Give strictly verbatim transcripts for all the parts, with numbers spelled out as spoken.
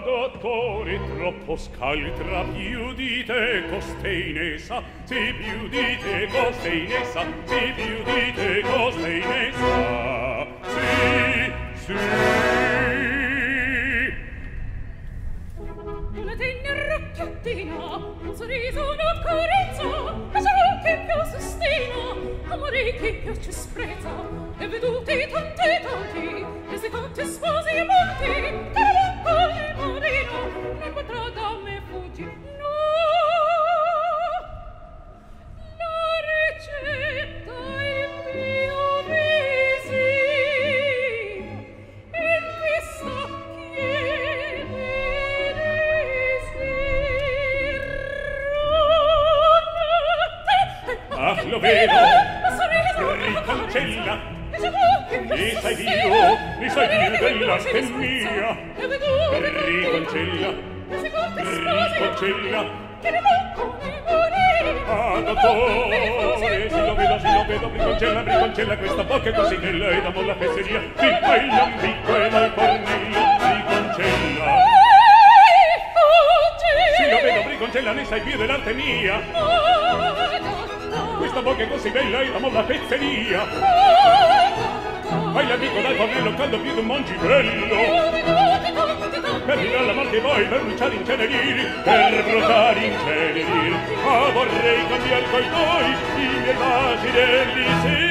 dottore troppo scaltra, più di te costei ne sa, sì più di te costei ne sa, sì più di te costei ne sa, sì, sì. Una tenera occhiottina, un sorriso, una carezza, casero che più sustina, amore che più ci sprezza, e veduti tanti tanti, e se conti sposi e morti, che lo vedo, ricancella, ne sai Dio, ne sai Dio della stemmia, ricancella, ricancella, ah, dottore, se lo vedo, se lo vedo, ricancella, ricancella, questa bocca è così bella e damo la fesseria, picco il lambico e dal cornello, ricancella, se lo vedo, ricancella, ne sai Dio dell'arte mia, questa bocca è così bella e d'amor la pezzeria. Vai l'amico dal fornello caldo più d'un mongibello, per tirare la morte voi, per bruciare inceneriri, per bruciare inceneriri. Ma vorrei cambiare coi tuoi i miei baci dell'Isir.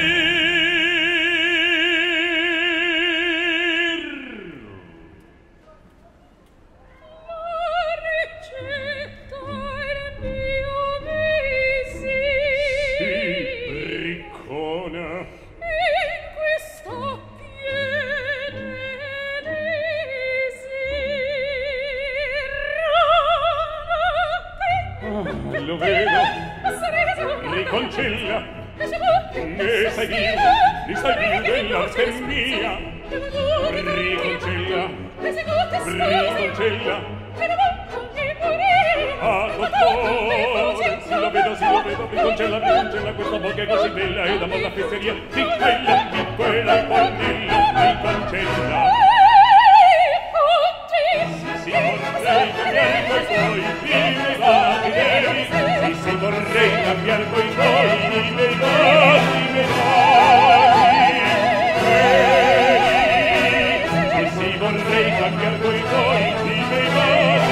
Lo vedo, riconcilla, ne sai Dio, ne sai Dio dell'arte mia, riconcilla, riconcilla, ah, dottore, sì lo vedo, sì lo vedo, riconcilla, riconcilla, questa bocca è così bella e d'amor la fesseria, picca il lambico e la cornello, riconcilla, sì, sì, vorrei cambiare coi tuoi primi vaghi veri, sì, sì, vorrei cambiare coi tuoi primi vaghi veri, sì, sì, vorrei cambiare coi tuoi primi vaghi veri.